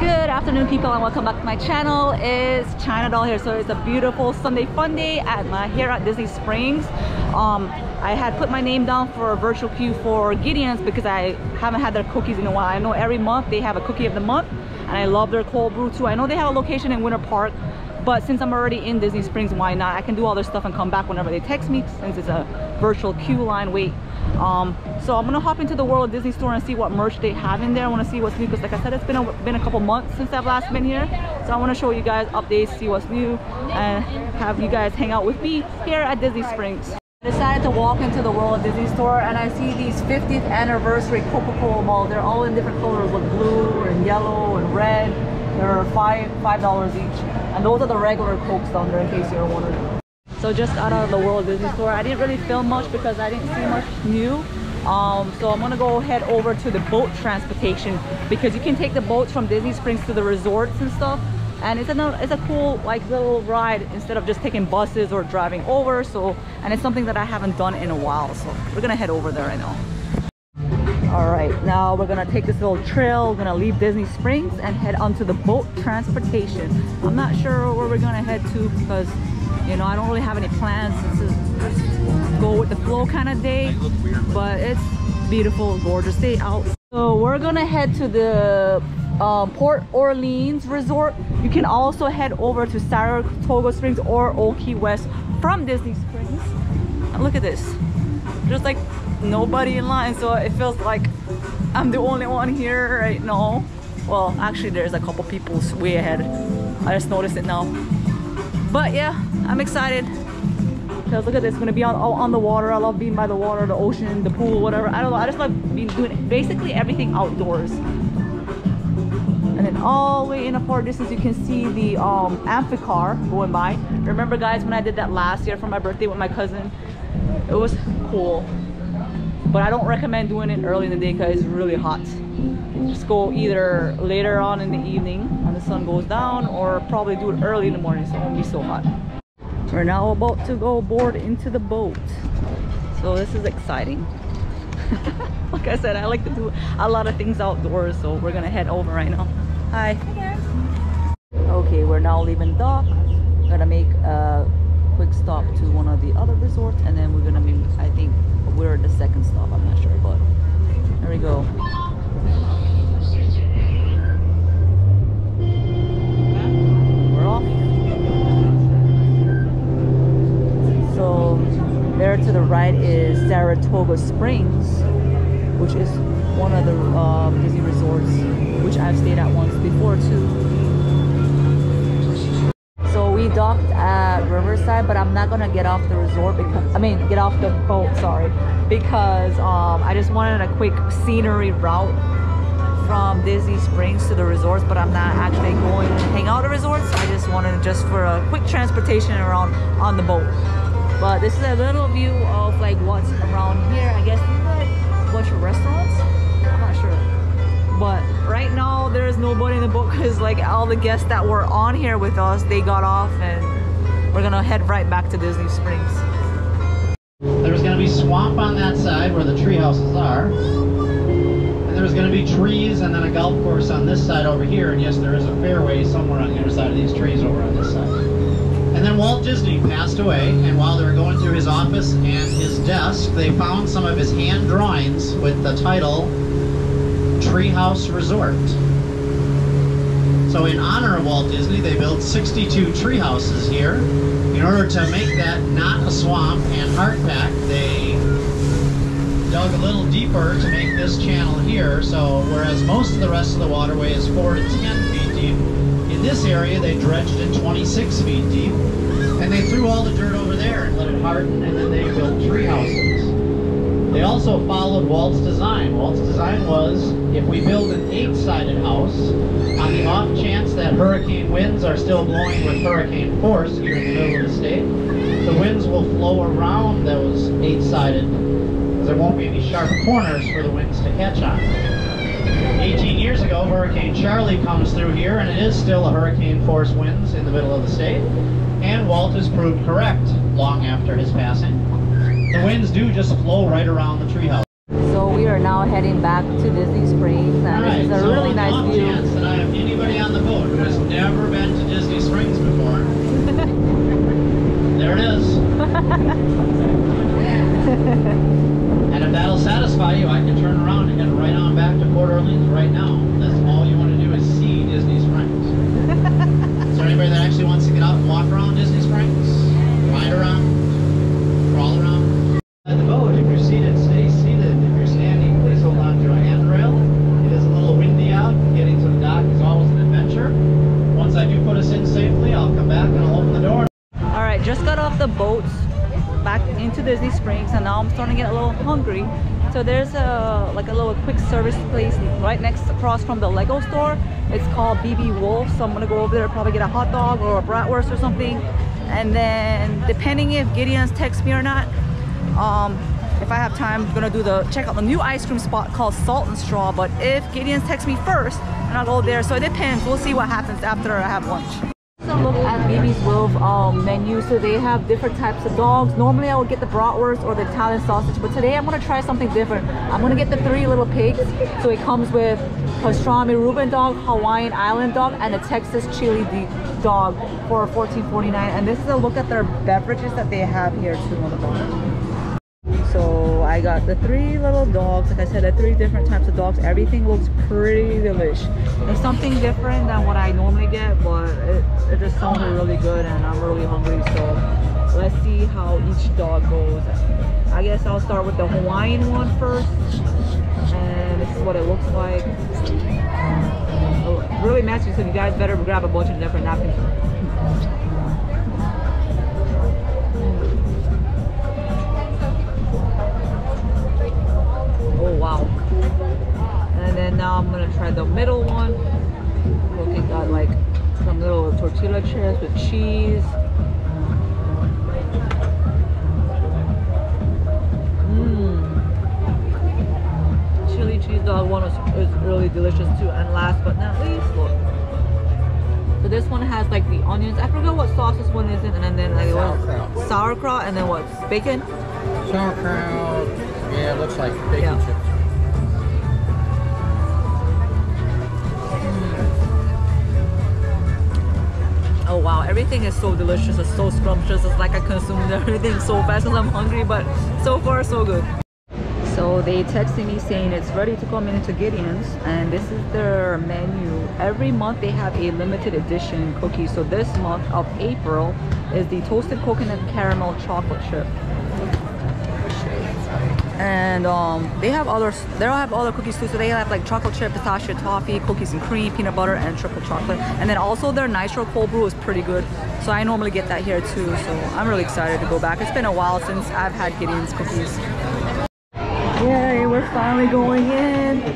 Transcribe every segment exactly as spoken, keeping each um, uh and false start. Good afternoon, people, and welcome back to my channel. It's China Doll here. So it's a beautiful Sunday fun day at my here at Disney Springs. Um, I had put my name down for a virtual queue for Gideon's because I haven't had their cookies in a while. I know every month they have a cookie of the month, and I love their cold brew too. I know they have a location in Winter Park, but since I'm already in Disney Springs, why not? I can do all this stuff and come back whenever they text me since it's a virtual queue line wait. Um, so I'm gonna hop into the World Disney Store and see what merch they have in there. I want to see what's new because, like I said, it's been a, been a couple months since I've last been here. So I want to show you guys updates, see what's new, and have you guys hang out with me here at Disney Springs. I decided to walk into the World Disney Store and I see these fiftieth anniversary Coca-Cola balls. They're all in different colors with blue and yellow and red. They're five five dollars each, and those are the regular Cokes down there in case you're wondering. So just out of the World Disney Store, I didn't really film much because I didn't see much new. Um, so I'm gonna go head over to the boat transportation because you can take the boats from Disney Springs to the resorts and stuff. And it's a, it's a cool like little ride instead of just taking buses or driving over. So, and it's something that I haven't done in a while. So we're gonna head over there right now. All right, now we're gonna take this little trail. We're gonna leave Disney Springs and head onto the boat transportation. I'm not sure where we're gonna head to because, you know, I don't really have any plans. This is go with the flow kind of day, but it's beautiful, gorgeous day out. So we're gonna head to the um, Port Orleans Resort. You can also head over to Saratoga Springs or Old Key West from Disney Springs. And look at this. There's like nobody in line, so it feels like I'm the only one here right now. Well, actually there's a couple people way ahead. I just noticed it now. But yeah, I'm excited because look at this, it's gonna be on all on the water. I love being by the water, the ocean, the pool, whatever. I don't know, I just love being doing basically everything outdoors. And then all the way in the far distance, you can see the um, Amphicar going by. Remember guys, when I did that last year for my birthday with my cousin, it was cool. But I don't recommend doing it early in the day because it's really hot. Just go either later on in the evening when the sun goes down, or probably do it early in the morning so it won't be so hot. We're now about to go board into the boat, so this is exciting. Like I said, I like to do a lot of things outdoors, so we're gonna head over right now. Hi. Hi guys. Okay, we're now leaving dock. We're gonna make a quick stop to one of the other resorts, and then we're gonna be, I think we're at the second stop, I'm not sure, but there we go. We're off. So there to the right is Saratoga Springs, which is one of the uh, Disney resorts, which I've stayed at once before too. So we docked at Riverside, but I'm not gonna get off the resort because I mean get off the boat, sorry, because um, I just wanted a quick scenery route from Disney Springs to the resorts, but I'm not actually going to hang out at resorts. I just wanted just for a quick transportation around on the boat. But this is a little view of like what's around here. I guess there's like a bunch of restaurants, I'm not sure. But right now there is nobody in the boat because like all the guests that were on here with us, they got off, and we're gonna head right back to Disney Springs. There's gonna be swamp on that side where the tree houses are. There's going to be trees and then a golf course on this side over here, and yes, there is a fairway somewhere on the other side of these trees over on this side. And then Walt Disney passed away, and while they were going through his office and his desk, they found some of his hand drawings with the title Treehouse Resort. So in honor of Walt Disney, they built sixty-two tree houses here. In order to make that not a swamp and hardpack, they dug a little deeper to make this channel here, so whereas most of the rest of the waterway is four to ten feet deep, in this area they dredged it twenty-six feet deep, and they threw all the dirt over there and let it harden, and then they built tree houses. They also followed Walt's design. Walt's design was, if we build an eight-sided house, on the off chance that hurricane winds are still blowing with hurricane force here in the middle of the state, the winds will flow around those eight-sided there won't be any sharp corners for the winds to catch on. eighteen years ago, Hurricane Charley comes through here, and it is still a hurricane force winds in the middle of the state, and Walt is proved correct long after his passing. The winds do just flow right around the treehouse. So we are now heading back to Disney Springs, and right, this is a so really nice view. That I have anybody never been to Disney Springs before. There it is. And if that'll satisfy you, I can turn around and get right on back to Port Orleans right now. That's all you want to do is see Disney Springs. Is there anybody that actually wants to get out and walk around Disney Springs? Ride around? Crawl around? At the boat, if you're seated, stay seated. If you're standing, please hold on to a handrail. It is a little windy out. Getting to the dock is always an adventure. Once I do put us in safely, I'll come back and I'll open the door. Alright, just got off the boats back into Disney Springs, and now I'm starting to get a little hungry. So there's a like a little quick service place right next across from the Lego store. It's called B B Wolf, so I'm gonna go over there, probably get a hot dog or a bratwurst or something. And then depending if Gideon's texts me or not, um, if I have time, I'm gonna do the check out the new ice cream spot called Salt and Straw. But if Gideon's texts me first, and I'll go there. So it depends. We'll see what happens after I have lunch. So look at B B Wolf um, menu. So they have different types of dogs. Normally I would get the bratwurst or the Italian sausage, but today I'm gonna try something different. I'm gonna get the three little pigs. So it comes with pastrami Reuben dog, Hawaiian island dog, and a Texas chili dog for fourteen forty-nine. And this is a look at their beverages that they have here too on the bottom. So I got the three little dogs. Like I said, the three different types of dogs. Everything looks pretty delicious. It's something different than what I normally get, but it, it just sounded really good, and I'm really hungry. So let's see how each dog goes. I guess I'll start with the Hawaiian one first. And this is what it looks like. Oh, really messy, so you guys better grab a bunch of different napkins. Oh wow. And then now I'm gonna try the middle one. Look, it got like some little tortilla chips with cheese. Cheese dog one is really delicious too. And last but not least, look. So this one has like the onions. I forgot what sauce this one is in, and then like sauerkraut. What? Sauerkraut, and then what? Bacon? Sauerkraut. Yeah, it looks like bacon, yeah. Chips. Mm. Oh wow, everything is so delicious. It's so scrumptious. It's like I consumed everything so fast because I'm hungry, but so far so good. So they texted me saying it's ready to come into Gideon's, and this is their menu. Every month they have a limited edition cookie. So this month of April is the toasted coconut caramel chocolate chip. And um, they have other, they have other cookies too. So they have like chocolate chip, pistachio toffee, cookies and cream, peanut butter, and triple chocolate. And then also their nitro cold brew is pretty good. So I normally get that here too. So I'm really excited to go back. It's been a while since I've had Gideon's cookies. Yay, we're finally going in. Uh,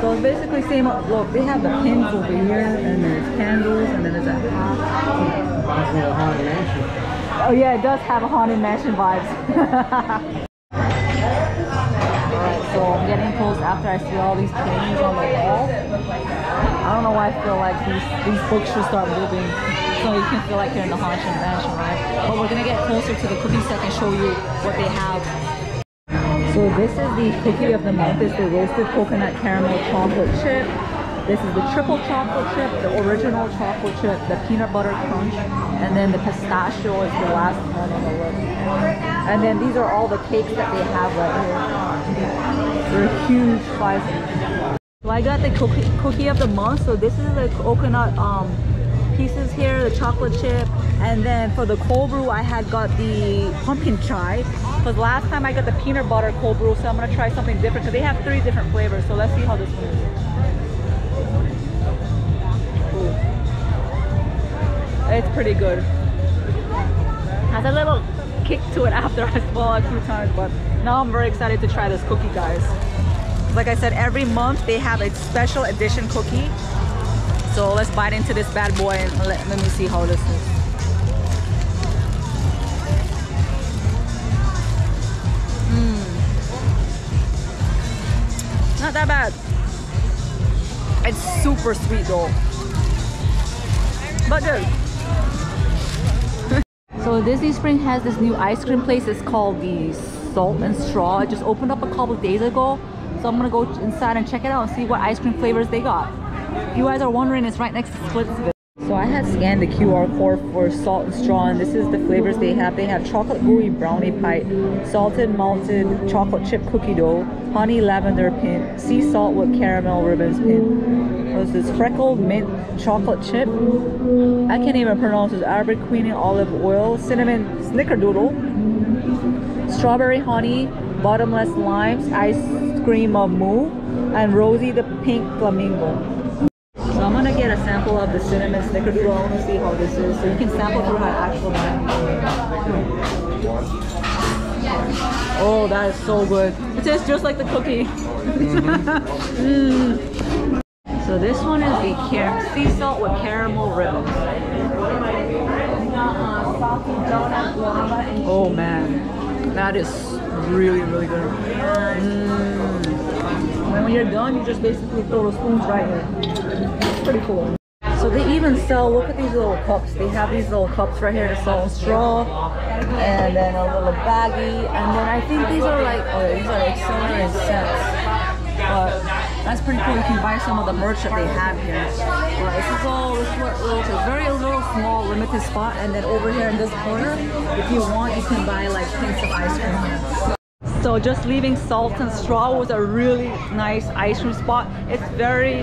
so it's basically same, look, they have the pins over here, and there's candles, and then there's a house. Oh yeah, it does have a Haunted Mansion vibes. Alright, so I'm getting close after I see all these paintings on the wall. I don't know why I feel like these, these books should start moving. So you can feel like you're in the Haunted Mansion, right? But we're gonna get closer to the cookie set and show you what they have. So this is the cookie of the month. It's the roasted coconut caramel chocolate chip. This is the triple chocolate chip, the original chocolate chip, the peanut butter crunch, and then the pistachio is the last one on the list. And then these are all the cakes that they have right here. They're huge slices. So I got the cookie, cookie of the month. So this is the coconut um. pieces here, the chocolate chip, and then for the cold brew I had got the pumpkin chai, because last time I got the peanut butter cold brew, so I'm gonna try something different because they have three different flavors. So let's see how this goes. It's pretty good. Has a little kick to it after I swallowed a few times, but now I'm very excited to try this cookie, guys. Like I said, every month they have a special edition cookie. So let's bite into this bad boy and let, let me see how this is. Mm. Not that bad. It's super sweet though. But good. So Disney Springs has this new ice cream place. It's called the Salt and Straw. It just opened up a couple of days ago. So I'm gonna go inside and check it out and see what ice cream flavors they got. If you guys are wondering, it's right next to Splitsville. So I had scanned the Q R code for Salt and Straw, and this is the flavors they have. They have chocolate gooey brownie pie, salted malted chocolate chip cookie dough, honey lavender pin, sea salt with caramel ribbons pin. What is this? Freckled mint chocolate chip. I can't even pronounce this. Arabic queen and olive oil, cinnamon snickerdoodle, strawberry honey, bottomless limes, ice cream of moo, and Rosie the pink flamingo. Get a sample of the cinnamon snickerdoodle. I want to see how this is, so you can sample through my actual bag. Oh, that is so good. It tastes just like the cookie. mm. So this one is the sea salt with caramel ribbons. Oh man, that is really really good. Mm. And when you're done, you just basically throw the spoons right here. Pretty cool. So they even sell, look at these little cups. They have these little cups right here to sell straw, and then a little baggie, and then I think these are like, oh, these are like silver and cents, but that's pretty cool. You can buy some of the merch that they have here. But this is all, this is what, so very little, small, limited spot, and then over here in this corner, if you want, you can buy like pints of ice cream. So just leaving Salt and Straw was a really nice ice cream spot. It's very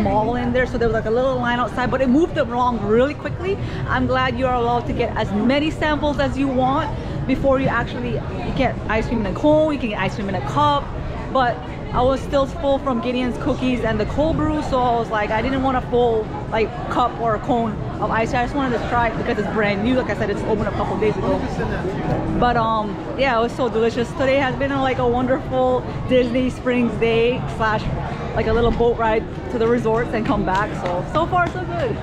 small in there, so there was like a little line outside, but it moved along really quickly. I'm glad you are allowed to get as many samples as you want before you actually you get ice cream in a cone, you can get ice cream in a cup. But I was still full from Gideon's cookies and the cold brew, so I was like, I didn't want a full like cup or a cone of ice cream. I just wanted to try it because it's brand new. Like I said, it's opened a couple days ago. But um, yeah, it was so delicious. Today has been a, like a wonderful Disney Springs day slash like a little boat ride to the resorts and come back. So, so far so good.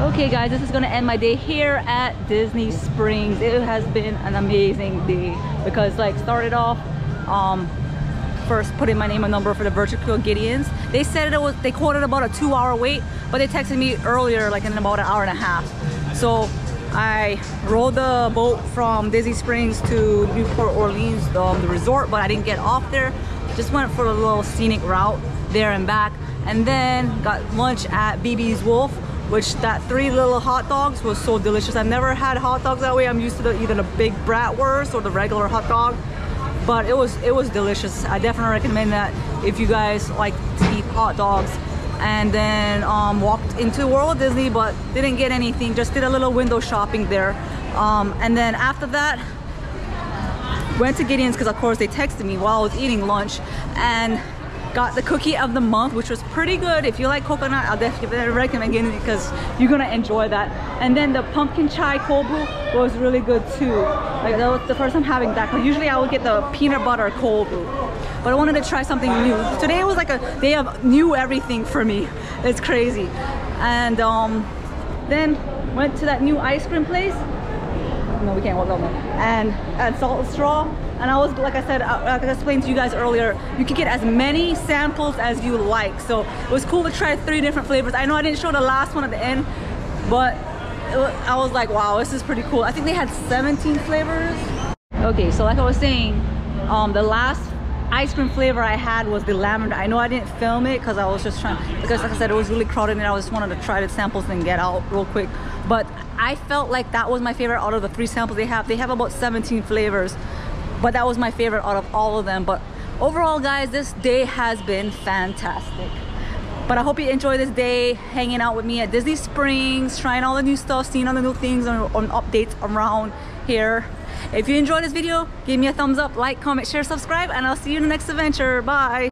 Okay guys, this is gonna end my day here at Disney Springs. It has been an amazing day because like started off, um, first put in my name and number for the virtual Gideon's. They said it was, they quoted about a two hour wait, but they texted me earlier like in about an hour and a half. So I rode the boat from Disney Springs to New Port Orleans, um, the resort, but I didn't get off there. Just went for a little scenic route there and back, and then got lunch at B B Wolf, which that three little hot dogs was so delicious. I've never had hot dogs that way. I'm used to the, either the big bratwurst or the regular hot dog. But it was it was delicious. I definitely recommend that if you guys like to eat hot dogs. And then um, walked into World Disney, but didn't get anything. Just did a little window shopping there. Um, and then after that, went to Gideon's because of course they texted me while I was eating lunch, and got the cookie of the month, which was pretty good. If you like coconut, I'll definitely recommend getting it because you're gonna enjoy that. And then the pumpkin chai cold brew was really good too. Like that was the first time having that. Cause usually I would get the peanut butter cold brew, but I wanted to try something new. Today was like a day of new everything for me. It's crazy. And um, then went to that new ice cream place. No, we can't walk that one. And and Salt and Straw. And I was, like I said, like I explained to you guys earlier, you can get as many samples as you like. So it was cool to try three different flavors. I know I didn't show the last one at the end, but it was, I was like, wow, this is pretty cool. I think they had seventeen flavors. Okay, so like I was saying, um, the last ice cream flavor I had was the lavender. I know I didn't film it because I was just trying, because like I said, it was really crowded and I just wanted to try the samples and get out real quick. But I felt like that was my favorite out of the three samples they have. They have about seventeen flavors. But that was my favorite out of all of them. But overall guys, this day has been fantastic. But I hope you enjoy this day hanging out with me at Disney Springs, trying all the new stuff, seeing all the new things and updates around here. If you enjoyed this video, give me a thumbs up, like, comment, share, subscribe, and I'll see you in the next adventure. Bye.